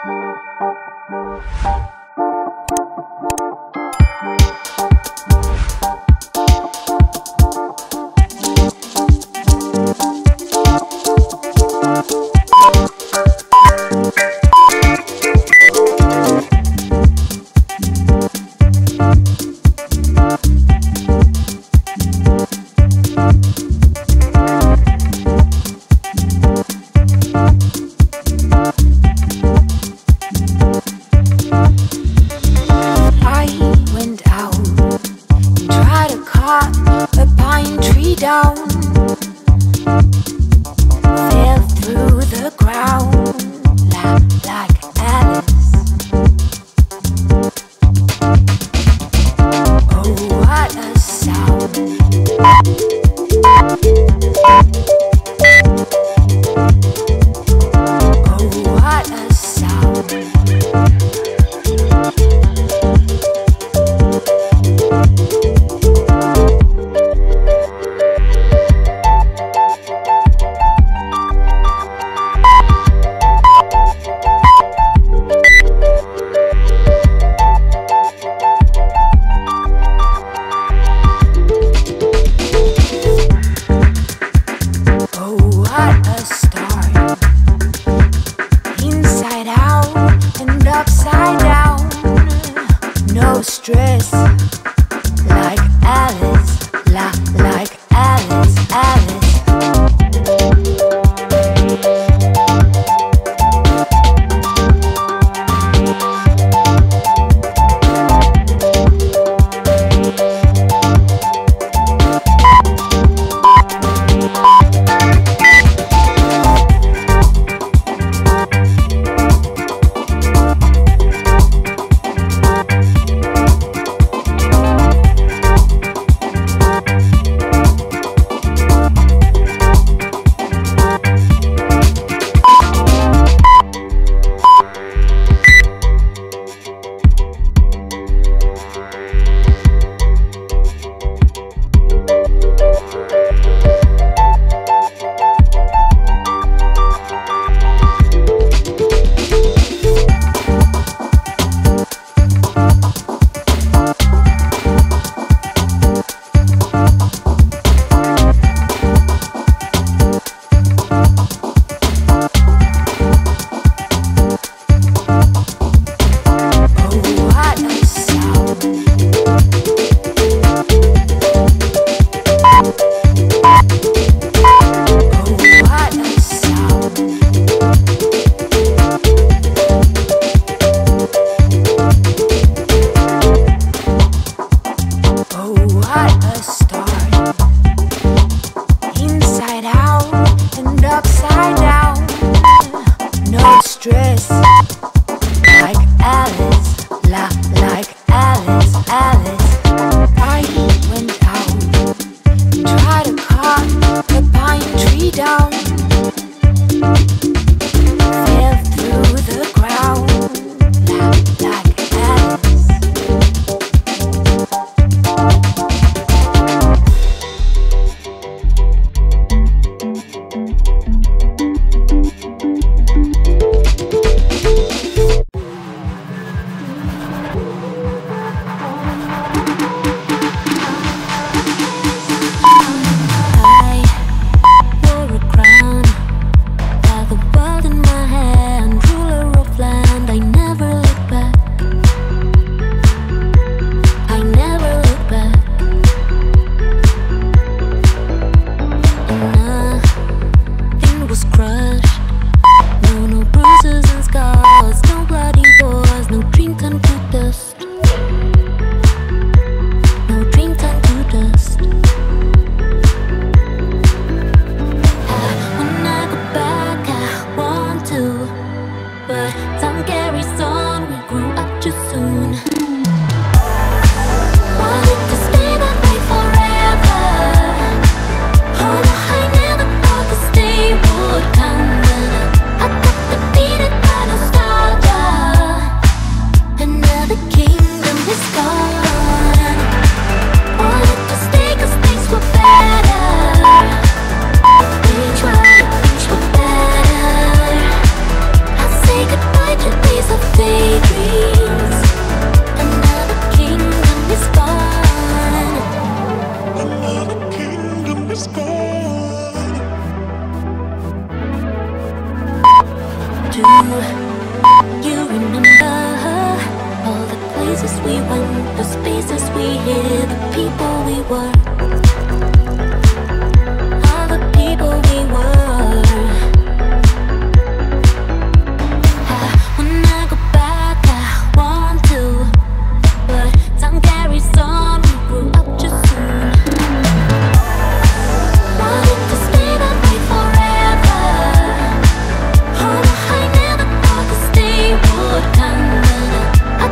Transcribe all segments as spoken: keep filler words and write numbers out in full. Should be You remember all the places we went, the spaces we hid, the people we were, all the people we were. When I go back, I want to, but time carries on. We grew up too soon. Wanted to stay that way forever. Oh, I never thought this day would come. I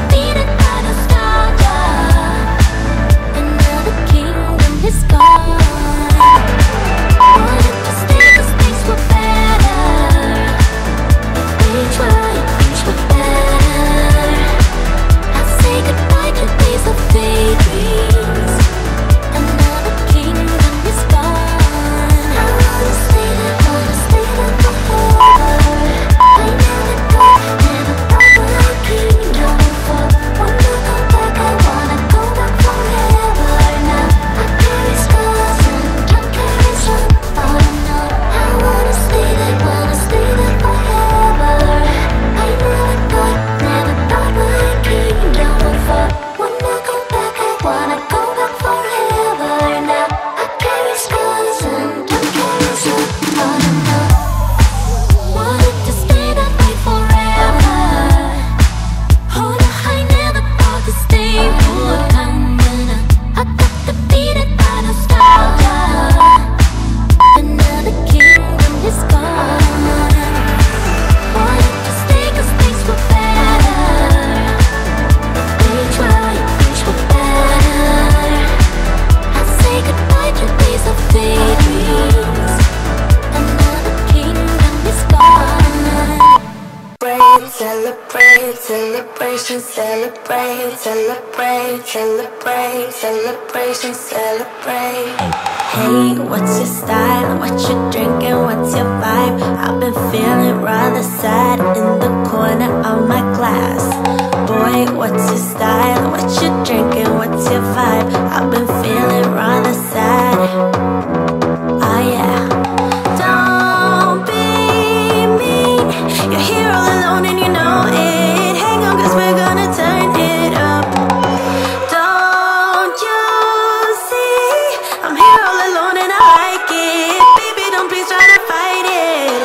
got defeated by nostalgia. Another kingdom is gone. Wanted to stay 'cause things were better. If things were, if things were better. I say goodbye to days of daydreams. Another kingdom is gone. I wanna stay there, wanna stay there forever. I never thought, never thought that I could go before. When I go back, I wanna go back forever. Now I carry scars and I carry some. Oh no, I wanna stay there, wanna stay there forever. I never thought, never thought that I could go before. When I go back, I wanna go back forever. Now I carry scars and I carry some. Oh no, wanted to stay that way forever. Oh, no, I never thought this day would come. When I got defeated by nostalgia. Another kingdom is gone. Wanted to stay 'cause things were better. If things were, if things were better. I say goodbye to days of daydreams. Another kingdom is gone. Celebrate, celebrate, celebration, celebrate, celebrate, celebrate, celebration, celebrate. Hey, what's your style? What you drinking? What's your vibe? I've been feeling rather sad in the corner of my glass. Boy, what's your style? What you drinking? What's your vibe? I've been feeling rather sad. Oh yeah. Don't be mean. You're here all alone and you know it. Hang on, 'cause we're gonna turn it up. Don't you see? I'm here all alone and I like it. Baby, don't please try to fight it.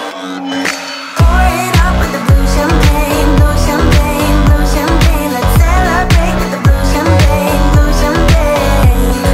Pour it up with the blue champagne, blue champagne, blue champagne. Let's celebrate with the blue champagne, blue champagne.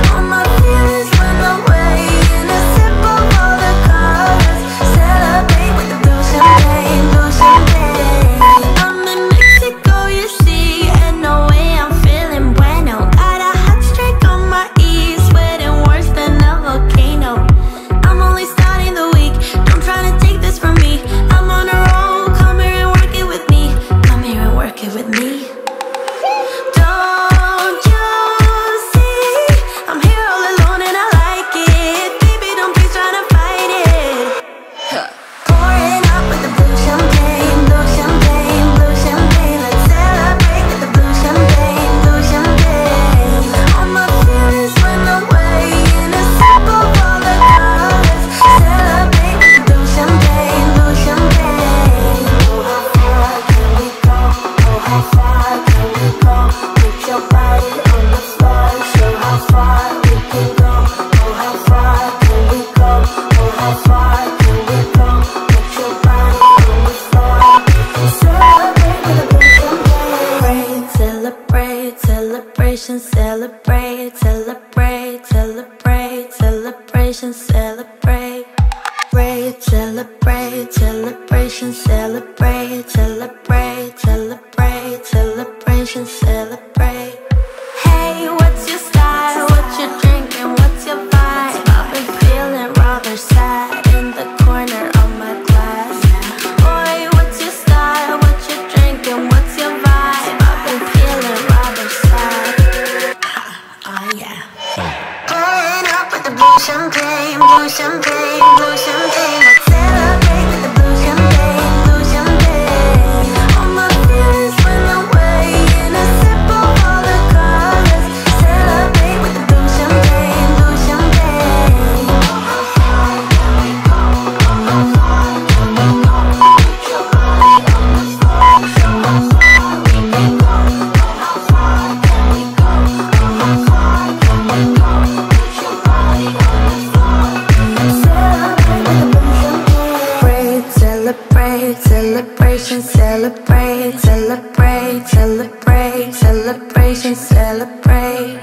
Celebrate, celebrate, celebrate, celebration, celebrate.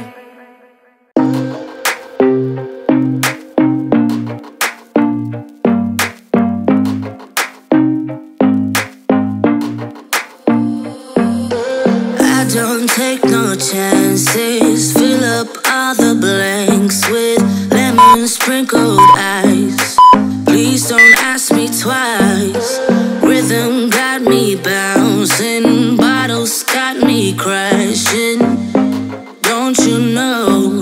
I don't take no chances, fill up all the blanks with lemon sprinkled ice. Please don't ask me twice. Rhythm got me bouncing, bottles got me crashing. Don't you know?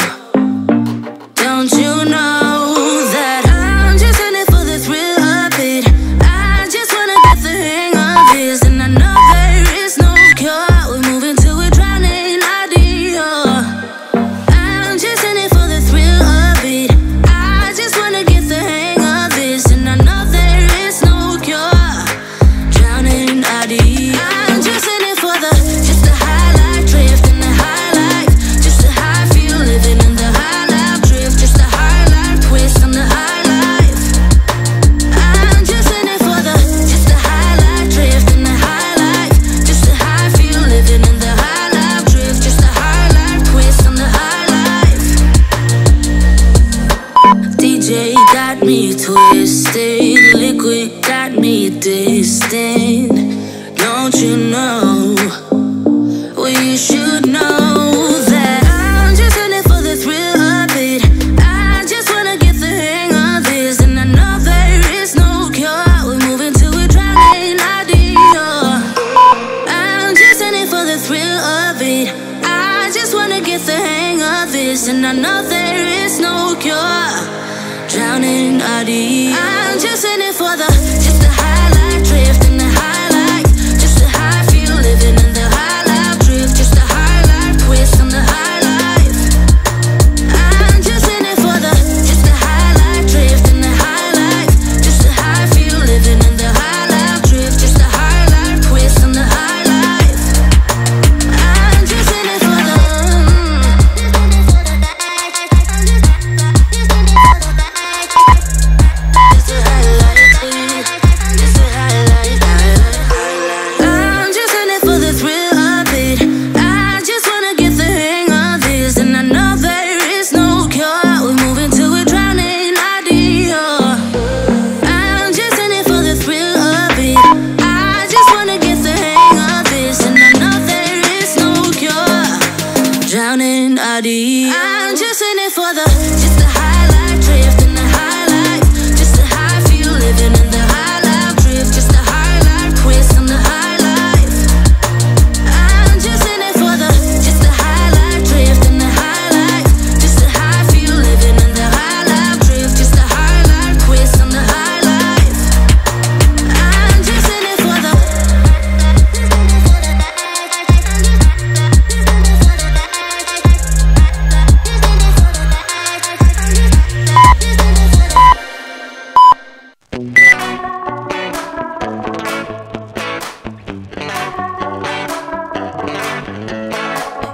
Don't you know that I'm just in it for the thrill of it? I just wanna get the hang of this, and I know there is no cure. We're moving to a drowning ideal. I'm just in it for the thrill of it. I just wanna get the hang of this, and I know there is no cure. Got me twisted, liquid got me distant. Don't you know? Well, you should know that I'm just in it for the thrill of it. I just wanna get the hang of this, and I know there is no cure. We're moving to a drowning ideal. I'm just in it for the thrill of it. I just wanna get the hang of this, and I know there is no cure. Drowning ideas. I'm just in it for the, just the highlight drift and the highlight, just the high feel living in the high life drift, just the high life twist on the high life. I'm just in it for the, just the highlight drift and the highlight, just the high feel living in the high life drift, just the high life twist on the high life. I'm just in it for the. I'm just in it for the, just the highlight drift and the highlight, just the high feel living in the high life drift, just the high life twist on the high life. I'm just in it for the, just the highlight drift and the highlight, just the high feel living in the high life drift, just the high life twist on the high life. I'm just in it for the.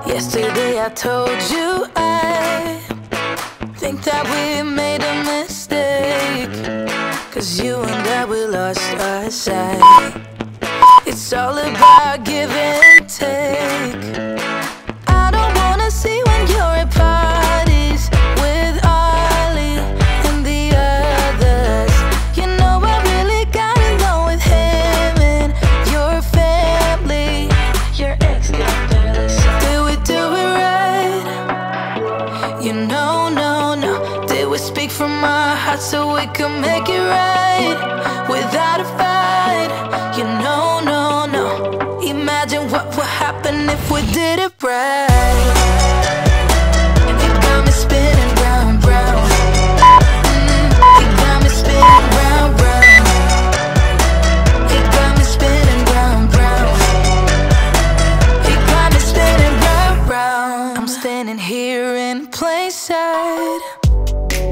Yesterday I told you I think that we made a mistake, 'cause you and I, we lost our sight. It's all about give and take. I don't wanna see when you're at parties with Ollie and the others. You know I really got in love with him and your family. Your ex got jealous. You know, no, no. Did we speak from our hearts so we could make it right without a fight? You know, no, no. Imagine what would happen if we did it right.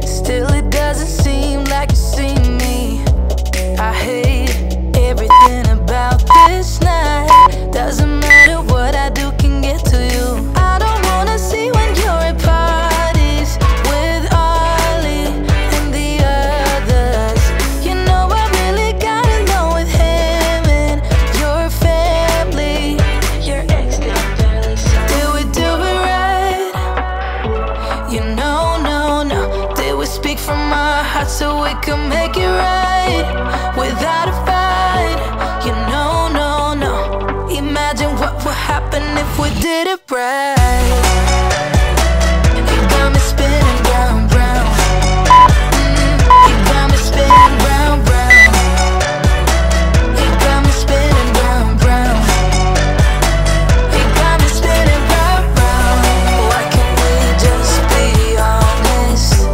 Still it doesn't seem like you see me. I hate everything about this night. Doesn't matter what I do can get to you. I don't Imagine what would happen if we did it right. You got me spinning round, round. Mm-hmm. You got me spinning round, round. You got me spinning round, round. You got me spinning round, round. Why can't we just be honest?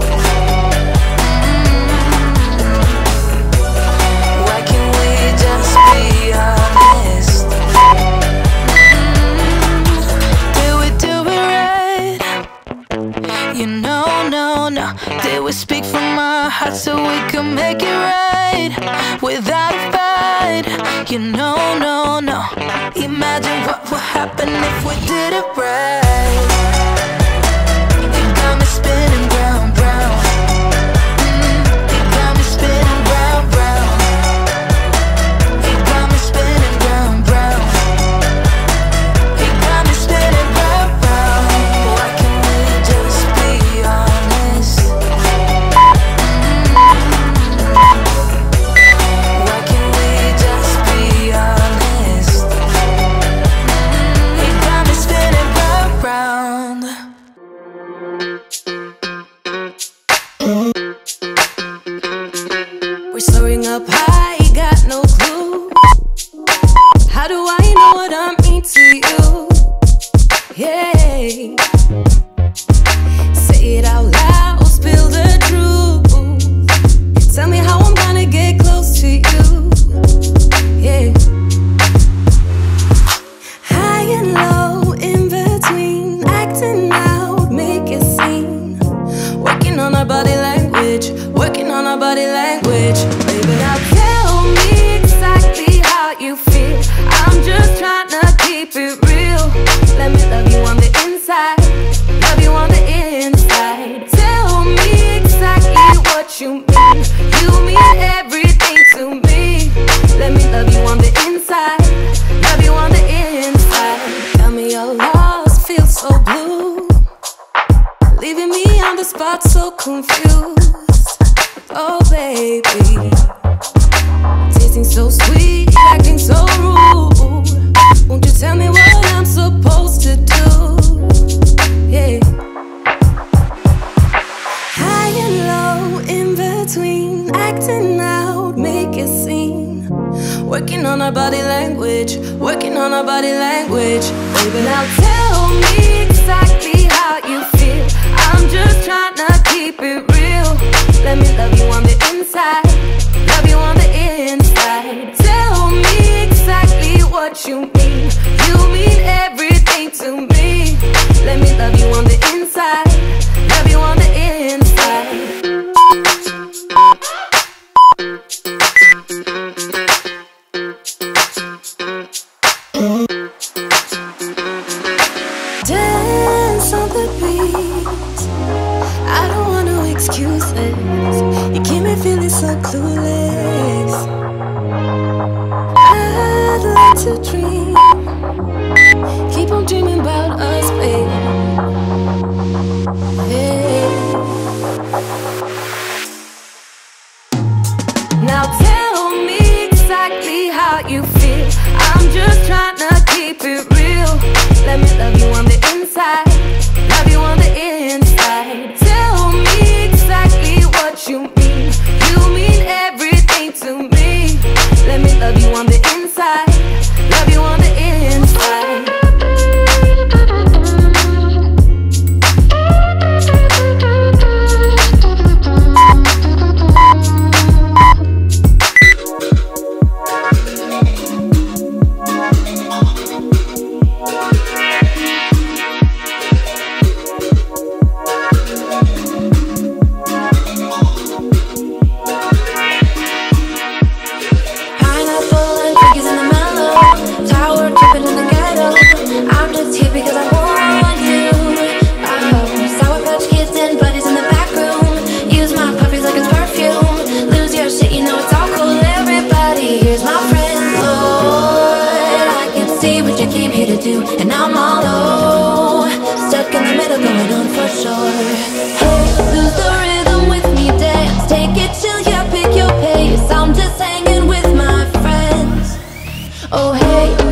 Mm-hmm. Why can't we just be honest? Did we speak from our hearts so we could make it right without a fight? You know, no, no. Imagine what would happen if we did it right. You got me spinning round, round. Mm, you got me spinning round, round. You got me spinning round, round. You got me spinning round, round. Why can't we just be honest?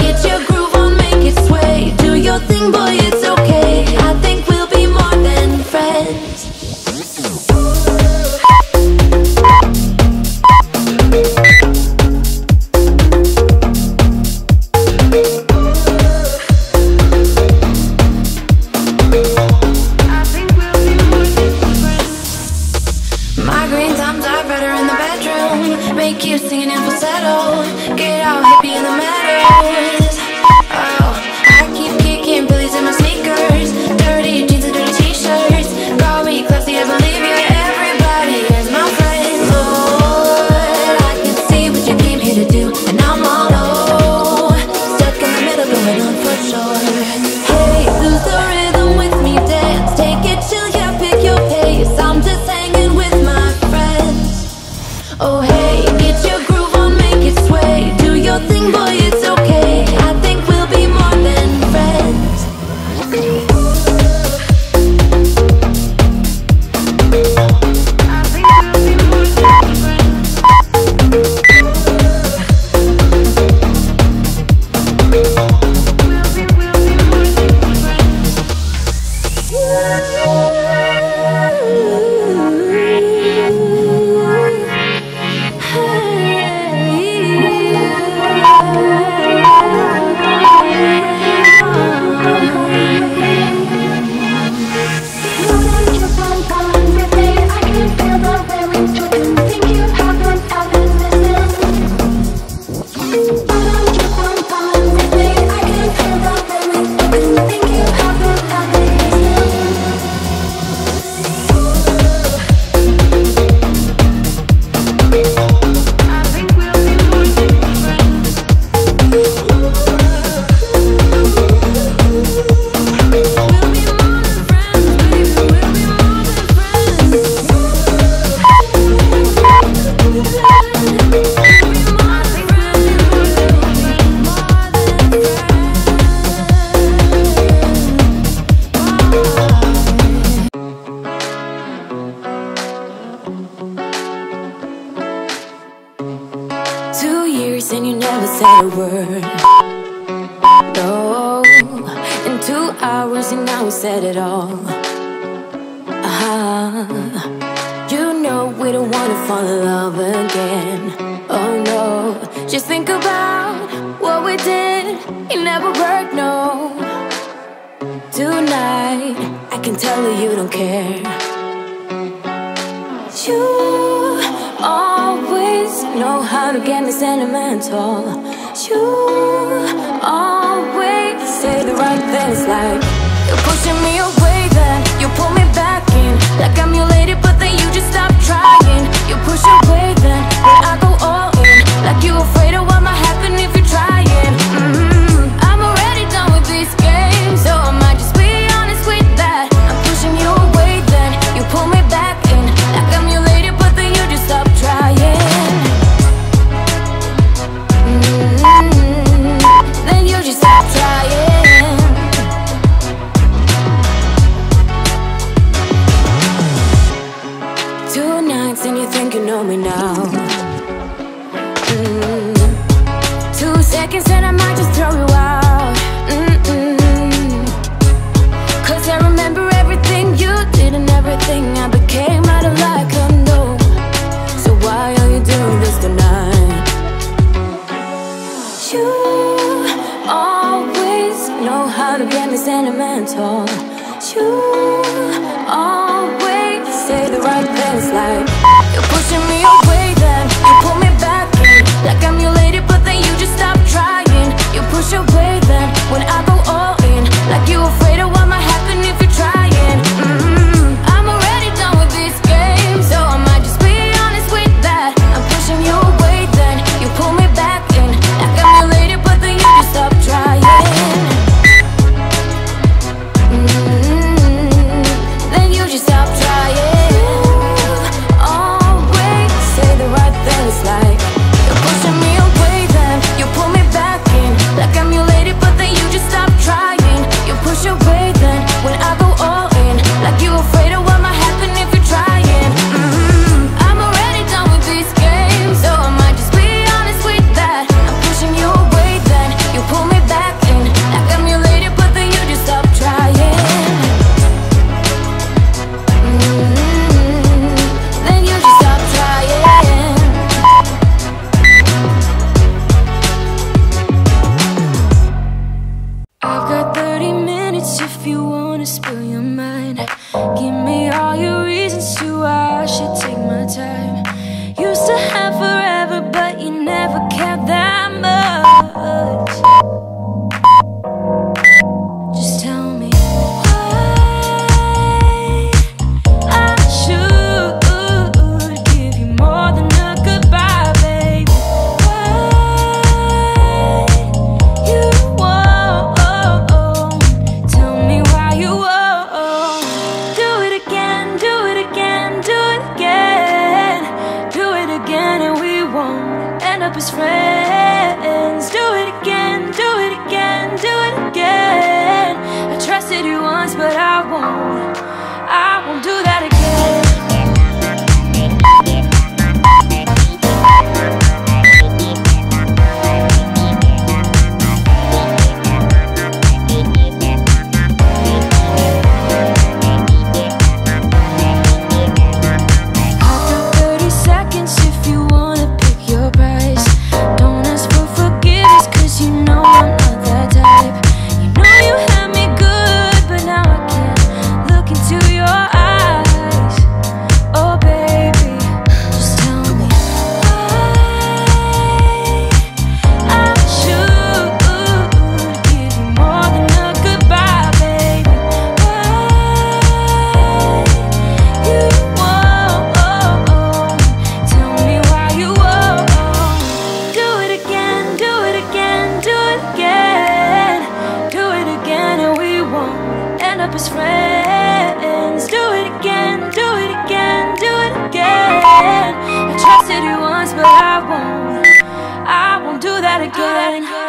It's your groove. a word. Oh, in two hours and now we said it all. Ah, you know we don't wanna fall in love again. Oh no, just think about what we did. It never worked, no. Tonight, I can tell you you don't care. You always know how to get me sentimental. You always say the right things, like you're pushing me away, then you pull me back in. Like I'm your lady, but then you just stop trying. You push away, then where I go all in. Like you're afraid of what might happen if you're trying. Mm-hmm. I'm already done with this game, so I might just be honest with that. I'm pushing you away, then you pull me back in. Like I'm your lady, but then you just stop trying. And you think you know me now. Mm. Two seconds and I might just throw you out. Mm-mm. Cause I remember everything you did and everything I became. I don't like a no. So why are you doing this tonight? You always know how to get me sentimental. You always say the right things, like you're pushing me away, then you pull me back in. Like I'm your lady, but then you just stop trying. You push away, then when I go all in. Like you're afraid of what might happen if you're trying. Mm-hmm. I'm already done with this game, so I might just be honest with that. I'm pushing you away, then you pull me back in. Like I'm your lady, but then you just stop trying. Again.